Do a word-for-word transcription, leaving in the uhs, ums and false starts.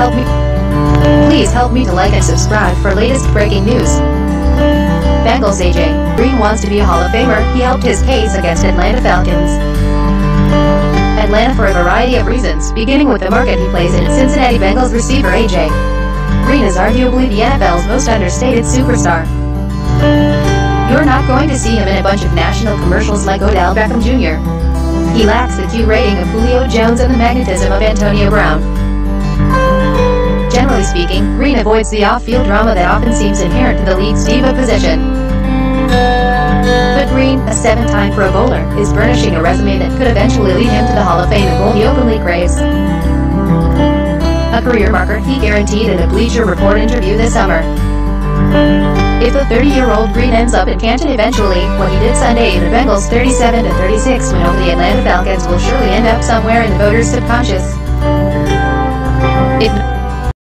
help me please help me to like and subscribe for latest breaking news. Bengals A J Green wants to be a Hall of Famer. He helped his case against Atlanta Falcons. Atlanta, for a variety of reasons, beginning with the market he plays in. Cincinnati Bengals receiver A J Green is arguably the N F L's most understated superstar. You're not going to see him in a bunch of national commercials like Odell Beckham Junior He lacks the Q rating of Julio Jones and the magnetism of Antonio Brown. Generally speaking, Green avoids the off-field drama that often seems inherent to the league's diva position. But Green, a seven-time Pro Bowler, is burnishing a resume that could eventually lead him to the Hall of Fame, a goal he openly craves. A career marker he guaranteed in a Bleacher Report interview this summer. If the thirty-year-old Green ends up in Canton eventually, what he did Sunday in the Bengals' thirty-seven to thirty-six win over the Atlanta Falcons will surely end up somewhere in the voters' subconscious. If